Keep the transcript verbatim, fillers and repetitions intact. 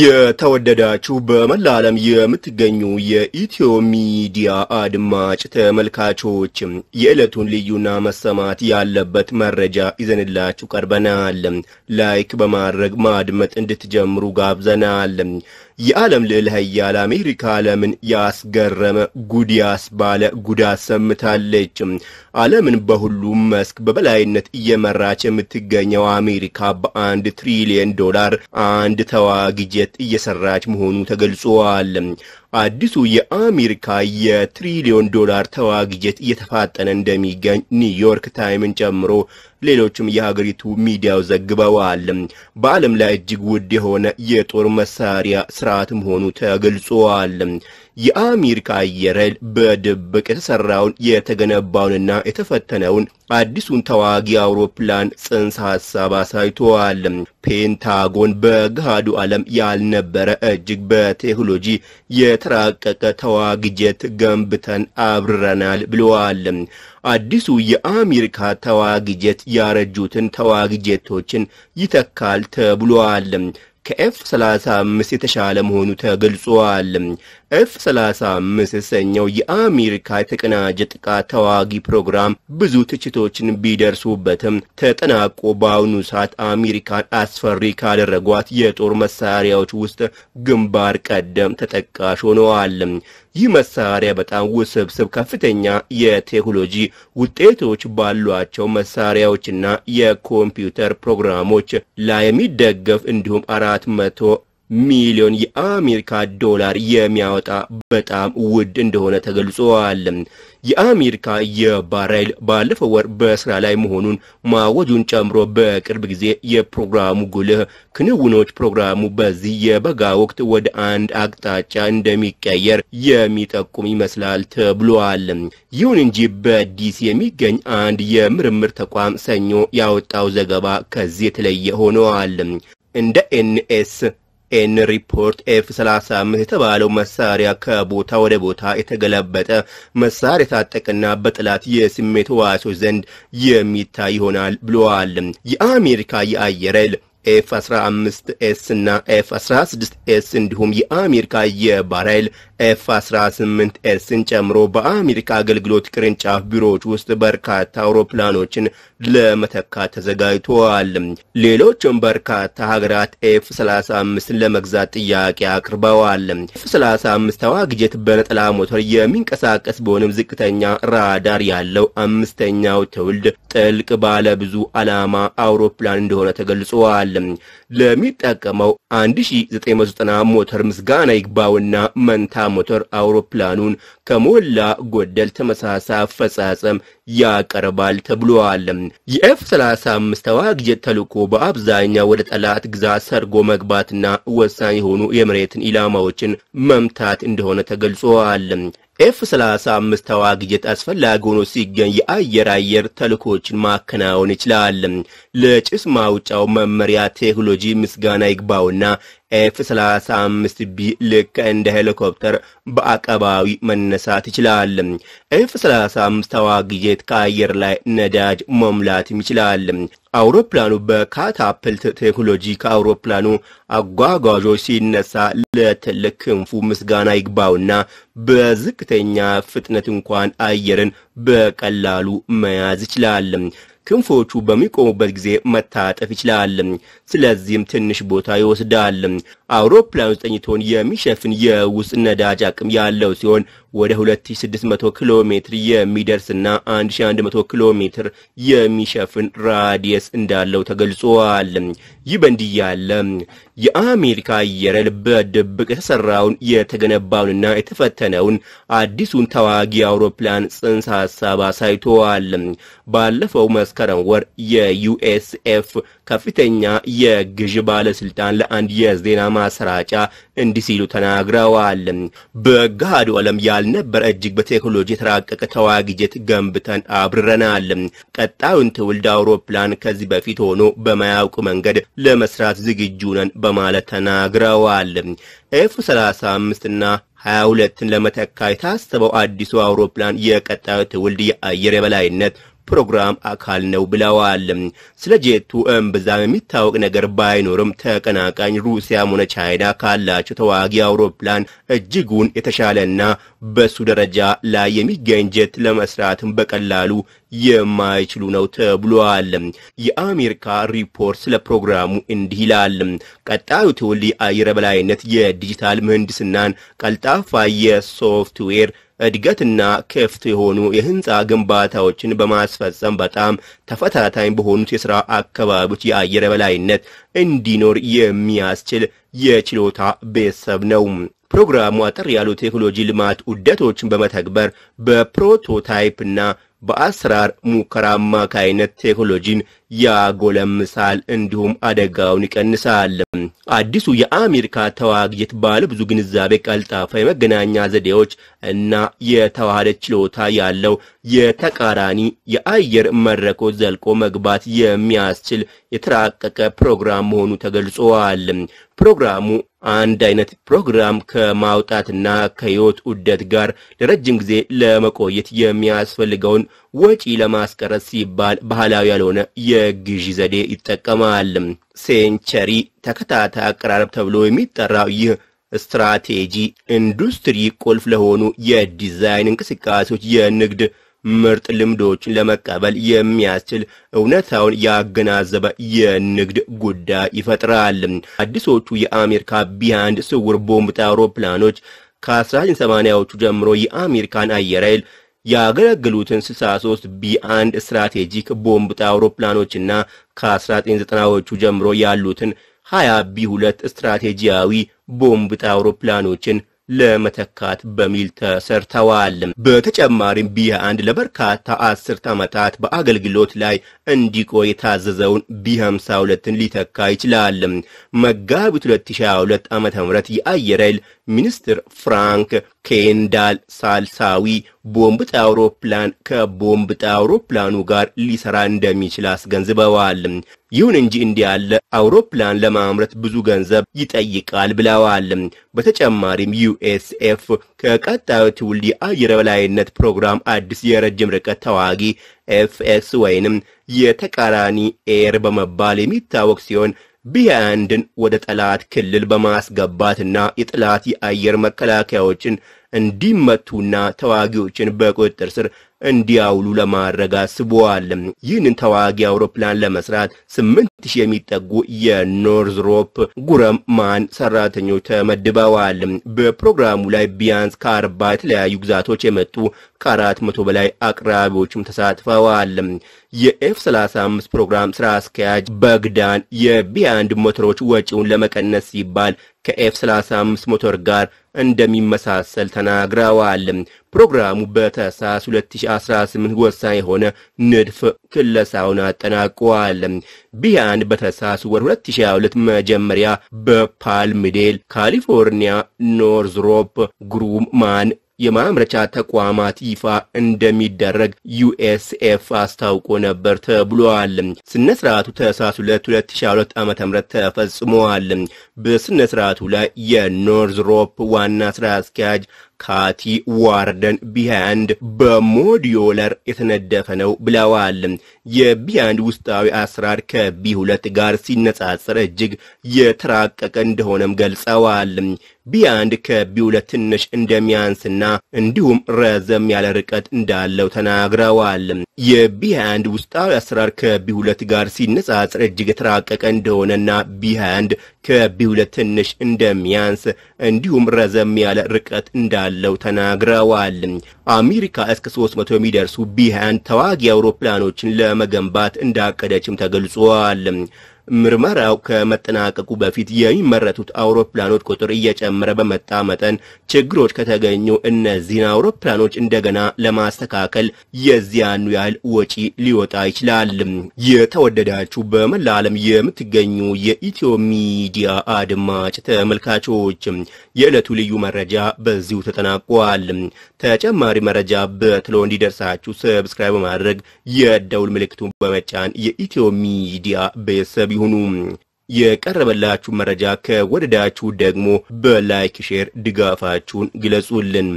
የተወደዳችሁ በመላ ዓለም የምትገኙ የኢትዮ ሚዲያ አድማጭ ተመልካቾች የዕለቱን ልዩና መሰማት ያለበት መረጃ ይዘንላችሁ ቀርበናል። ላይክ በማድረግ ማድመጥ እንድትጀምሩ ጋብዘናል። የዓለም ልዕለ ኃያል አሜሪካ ዓለምን ያስገረመ ጉድ ያስባለ ጉዳት ሰምታለች። ዓለምን በሁሉም መስክ በበላይነት እየመራች የምትገኘው አሜሪካ በአንድ ትሪሊየን ዶላር አንድ ተዋጊ ጀት እየሰራች መሆኑ ተገልጿል። አዲሱ የአሜሪካ የትሪሊዮን ዶላር ተዋጊ ጀት እየተፋጠነ እንደሚገኝ ኒውዮርክ ታይምን ጨምሮ ሌሎችም የሀገሪቱ ሚዲያው ዘግበዋል። በዓለም ላይ እጅግ ውድ የሆነ የጦር መሳሪያ ስርዓት መሆኑ ተገልጿል። የአሜሪካ አየር ኃይል በድብቅ የተሰራውን የተገነባውንና የተፈተነውን አዲሱን ተዋጊ አውሮፕላን ጽንሰ ሐሳብ አሳይቷል። ፔንታጎን በገሃዱ ዓለም ያልነበረ እጅግ በቴክኖሎጂ የተራቀቀ ተዋጊ ጀት ገንብተን አብረናል ብለዋል። አዲሱ የአሜሪካ ተዋጊ ጀት ያረጁትን ተዋጊ ጀቶችን ይተካል ተብሏል። ከኤፍ ሰላሳ አምስት የተሻለ መሆኑ ተገልጿል። ኤፍ ሰላሳ አምስት ሰኛው የአሜሪካ የተቀናጀ ጥቃት ተዋጊ ፕሮግራም ብዙ ትችቶችን ቢደርሱበትም ተጠናቆ በአሁኑ ሰዓት አሜሪካን አስፈሪ ካደረጓት የጦር መሳሪያዎች ውስጥ ግንባር ቀደም ተጠቃሽ ሆነዋል። ይህ መሳሪያ በጣም ውስብስብ ከፍተኛ የቴክኖሎጂ ውጤቶች ባሏቸው መሳሪያዎችና የኮምፒውተር ፕሮግራሞች ላይ የሚደገፍ እንዲሁም አራት መቶ ሚሊዮን የአሜሪካ ዶላር የሚያወጣ በጣም ውድ እንደሆነ ተገልጿል። የአሜሪካ የባህር ኃይል ባለፈው ወር በስራ ላይ መሆኑን ማወጁን ጨምሮ በቅርብ ጊዜ የፕሮግራሙ ጉልህ ክንውኖች ፕሮግራሙ በዚህ የበጋ ወቅት ወደ አንድ አቅጣጫ እንደሚቀየር የሚጠቁም ይመስላል ተብሏል። ይሁን እንጂ በዲሲ የሚገኝ አንድ የምርምር ተቋም ሰኞ ያወጣው ዘገባ ከዚህ የተለየ ሆኗል። እንደ ኤን ኤስ ኤን ሪፖርት ኤፍ ሰላሳ አምስት የተባለው መሳሪያ ከቦታ ወደ ቦታ የተገለበጠ መሳሪያ ታጠቅና በጥላት የስሜት ሕዋሶች ዘንድ የሚታይ ይሆናል ብለዋል። የአሜሪካ የአየር ኃይል ኤፍ አስራ አምስት ኤስ እና ኤፍ አስራ ስድስት ኤስ እንዲሁም የአሜሪካ የባህር ኃይል ኤፍ አስራ ስምንት ኤስን ጨምሮ በአሜሪካ አገልግሎት ቅርንጫፍ ቢሮዎች ውስጥ በርካታ አውሮፕላኖችን ለመተካት ተዘጋጅተዋል። ሌሎችም በርካታ ሀገራት ኤፍ ሰላሳ አምስትን ለመግዛት ጥያቄ አቅርበዋል። ኤፍ ሰላሳ አምስት ተዋጊ ጀት በነጠላ ሞተር የሚንቀሳቀስ ቢሆንም ዝቅተኛ ራዳር ያለው አምስተኛው ትውልድ ጥልቅ ባለ ብዙ ዓላማ አውሮፕላን እንደሆነ ተገልጿል። ለሚጠቀመው አንድ ሺህ ዘጠኝ መቶ ዘጠና ሞተር ምስጋና ይግባውና መንታ ሞተር አውሮፕላኑን ከሞላ ጎደል ተመሳሳይ አፈጻጸም ያቀርባል ተብሏል። የኤፍ ሰላሳ አምስት ተዋጊ ጀት ተልዕኮ በአብዛኛው ወደ ጠላት ግዛት ሰርጎ መግባትና ወሳኝ የሆኑ የመሬትን ኢላማዎችን መምታት እንደሆነ ተገልጿል። ኤፍ ሰላሳ አምስት ተዋጊ ጀት አስፈላጊ ሆኖ ሲገኝ የአየር አየር ተልዕኮችን ማከናወን ይችላል። ለጭስ ማውጫው መመሪያ ቴክኖሎጂ ምስጋና ይግባውና ኤፍ ሰላሳ አምስት ቢ ልክ እንደ ሄሊኮፕተር በአቀባዊ መነሳት ይችላል። ኤፍ ሰላሳ አምስት ተዋጊ ጀት ከአየር ላይ ነዳጅ መሙላትም ይችላል። አውሮፕላኑ በካታፕልት ቴክኖሎጂ ከአውሮፕላኑ አጓጓዦች ሲነሳ ለትልቅ ክንፉ ምስጋና ይግባውና በዝቅተኛ ፍጥነት እንኳን አየርን በቀላሉ መያዝ ይችላል። ክንፎቹ በሚቆሙበት ጊዜ መታጠፍ ይችላል። ስለዚህም ትንሽ ቦታ ይወስዳል። አውሮፕላኑ ዘጠኝ ቶን የሚሸፍን የውስጥ ነዳጅ አቅም ያለው ሲሆን ወደ ሁለት ሺህ ስድስት መቶ ኪሎ ሜትር የሚደርስና አንድ ሺህ አንድ መቶ ኪሎ ሜትር የሚሸፍን ራዲየስ እንዳለው ተገልጿል። ይህ በእንዲህ ያለ የአሜሪካ አየር ኃይል በድብቅ የተሰራውን የተገነባውንና የተፈተነውን አዲሱን ተዋጊ አውሮፕላን ጽንሰ ሐሳብ አሳይቷል። ባለፈው መስከረም ወር የዩኤስኤፍ ከፍተኛ የግዥ ባለስልጣን ለአንድ የዜና ማሰራጫ እንዲህ ሲሉ ተናግረዋል። በገሃዱ ዓለም ያልነበረ እጅግ በቴክኖሎጂ የተራቀቀ ተዋጊ ጀት ገንብተን አብረናል። ቀጣዩን ትውልድ አውሮፕላን ከዚህ በፊት ሆኖ በማያውቅ መንገድ ለመስራት ዝግጁ ነን በማለት ተናግረዋል። ኤፍ ሰላሳ አምስት እና ሀያ ሁለትን ለመተካ የታሰበው አዲሱ አውሮፕላን የቀጣዩ ትውልድ የአየር የበላይነት ፕሮግራም አካል ነው ብለዋል ስለጀቱ እምብዛም የሚታወቅ ነገር ባይኖርም ተቀናቃኝ ሩሲያም ሆነ ቻይና ካላቸው ተዋጊ አውሮፕላን እጅጉን የተሻለና በሱ ደረጃ ላይ የሚገኝ ጀት ለመስራትም በቀላሉ የማይችሉ ነው ተብሏል የአሜሪካ ሪፖርት ስለ ፕሮግራሙ እንዲህ ይላል ቀጣዩ ትውልድ አይረበላይነት የዲጂታል ምህንድስናን ቀልጣፋ የሶፍትዌር እድገትና ከፍት የሆኑ የህንፃ ግንባታዎችን በማስፈጸም በጣም ተፈታታይን በሆኑት የሥራ አከባቦች የአየረበላይነት እንዲኖር የሚያስችል የችሎታ በሰብ ነው ፕሮግራሙ አጥር ያሉ ቴክኖሎጂ ልማት ውደቶችን በመተግበር በፕሮቶታይፕና በአስራር ሙከራማ ካይነት ቴክኖሎጂን ያጎለምሳል እንዲሁም አደጋውን ይቀንሳል አዲሱ የአሜሪካ ተዋግየት ባለ ብዙ ግንዛቤ ቀልጣፋ የመገናኛ ዘዴዎች እና የተዋሃደች ችሎታ ያለው የተቃራኒ የአየር መረቆ ዘልቆ መግባት የሚያስችል የተራቀቀ ፕሮግራም ሆኖ ተገልጿል ፕሮግራሙ አንድ አይነት ፕሮግራም ከማውጣትና ከህይወት ውደት ጋር ለረጅም ጊዜ ለመቆየት የሚያስፈልገውን ወጪ ለማስቀረት ሲባል ባህላዊ ያልሆነ የግዢ ዘዴ ይጠቀማል ሴንቸሪ ተከታታ አቀራረብ ተብሎ የሚጠራው ይህ ስትራቴጂ ኢንዱስትሪ ቁልፍ ለሆኑ የዲዛይን እንቅስቃሴዎች የንግድ ምርጥ ልምዶችን ለመቀበል የሚያስችል እውነታውን ያገናዘበ የንግድ ጉዳይ ይፈጥራል አዲሶቹ የአሜሪካ ቢሃንድ ስውር ቦምብ አውሮፕላኖች ከ1980ዎቹ ጀምሮ የአሜሪካን አየር ኃይል ያገለገሉትን ስልሳ ሶስት ቢሃንድ ስትራቴጂክ ቦምብ አውሮፕላኖችና ከ1990ዎቹ ጀምሮ ያሉትን ሃያ ቢ2 ስትራቴጂያዊ ቦምብ አውሮፕላኖችን ለመተካት በሚል ተሰርተዋል በተጨማሪም ቢ1 ለበርካታ አስር ዓመታት በአገልግሎት ላይ እንዲቆይ ታዘዘውን ቢ52ን ሊተካ ይችላል መጋቢት ሁለት ሺህ ሃያ ሁለት ዓ.ም የአየር ኃይል ሚኒስትር ፍራንክ ኬንዳል ሳልሳዊ ቦምብ አውሮፕላን ከቦምብ አውሮፕላኑ ጋር ሊሰራ እንደሚችል አስገንዝበዋል ይሁን እንጂ እንዲያ ያለ አውሮፕላን ለማምረት ብዙ ገንዘብ ይጠይቃል ብለዋል በተጨማሪም ዩኤስኤፍ ከቀጣዩ ትውልድ የአየር በላይነት ፕሮግራም አዲስ የረጅም ርቀት ተዋጊ ኤፍኤስ ወይንም የተቃራኒ ኤር በመባል የሚታወቅ ሲሆን ቢያንድን ወደ ጠላት ክልል በማስገባትና የጥላት የአየር መከላከያዎችን እንዲመቱና ተዋጊዎችን በቁጥጥር ስር እንዲያውሉ ለማድረግ አስቧል ይህንን ተዋጊ አውሮፕላን ለመስራት ስምንት ሺህ የሚጠጉ የኖርዝሮፕ ጉረማን ሰራተኞች ተመድበዋል በፕሮግራሙ ላይ ቢያንስ ከአርባ የተለያዩ ግዛቶች የመጡ ከአራት መቶ በላይ አቅራቢዎችም ተሳትፈዋል የኤፍ ሰላሳ አምስት ፕሮግራም ስራ አስኪያጅ በግዳን የቢያንድ ሞተሮች ወጪውን ለመቀነስ ሲባል ከኤፍ ሰላሳ አምስት ሞተር ጋር እንደሚመሳሰል ተናግረዋል ፕሮግራሙ በታህሳስ ሁለት ሺህ አስራ ስምንት ወሳኝ ሆነ ንድፍ ክለሳውን አጠናቀዋል ቢያን በታህሳስ ሁለት ሺህ ሃያ ሁለት መጀመሪያ በፓልምዴል ካሊፎርኒያ ኖርዝሮፕ ግሩማን የማምረቻ ተቋማት ይፋ እንደሚደረግ ዩኤስኤፍ አስታውቆ ነበር ተብሏል ስነስርዓቱ ታህሳስ ሁለት ሺህ ሃያ ሁለት ዓ.ም ተፈጽሟል በስነስርዓቱ ላይ የኖርዝሮፕ ዋና ስራ አስኪያጅ ካቲ ዋርደን ቢሃንድ በሞዲዮለር የተነደፈ ነው ብለዋል የቢሃንድ ውስጣዊ አስራር ከቢ2 ጋር ሲነጻጸር እጅግ የተራቀቀ እንደሆነም ገልጸዋል ቢሃንድ ከቢ2 ትንሽ እንደሚያንስና እንዲሁም ረዘም ያለ ርቀት እንዳለው ተናግረዋል የቢሃንድ ውስጣዊ አስራር ከቢ2 ጋር ሲነጻጸር እጅግ የተራቀቀ እንደሆነና ቢሃንድ ከቢ2 ትንሽ እንደሚያንስ እንዲሁም ረዘም ያለ ርቀት እንዳ ለው ተናግረዋል አሜሪካ እስከ ሶስት መቶ የሚደርሱ ቢሃንድ ተዋጊ አውሮፕላኖችን ለመገንባት እንዳቀደችም ተገልጿል ምርመራው ከመጠናቀቁ በፊት የሚመረቱት አውሮፕላኖች ቁጥር እየጨመረ በመጣ መጠን ችግሮች ከተገኙ እነዚህን አውሮፕላኖች እንደገና ለማስተካከል የዚያኑ ያህል ወጪ ሊወጣ ይችላል የተወደዳችሁ በመላ ዓለም የምትገኙ የኢትዮ ሚዲያ አድማጭ ተመልካቾች የዕለቱ ልዩ መረጃ በዚሁ ተጠናቋል ተጨማሪ መረጃ በትሎ እንዲደርሳችሁ ሰብስክራይብ ማድረግ የደውል ምልክቱን በመጫን የኢትዮ ሚዲያ ቤተሰብ ይሁኑ የቀረበላችሁ መረጃ ከወደዳችሁ ደግሞ በላይክ ሼር ድጋፋችሁን ግለጹልን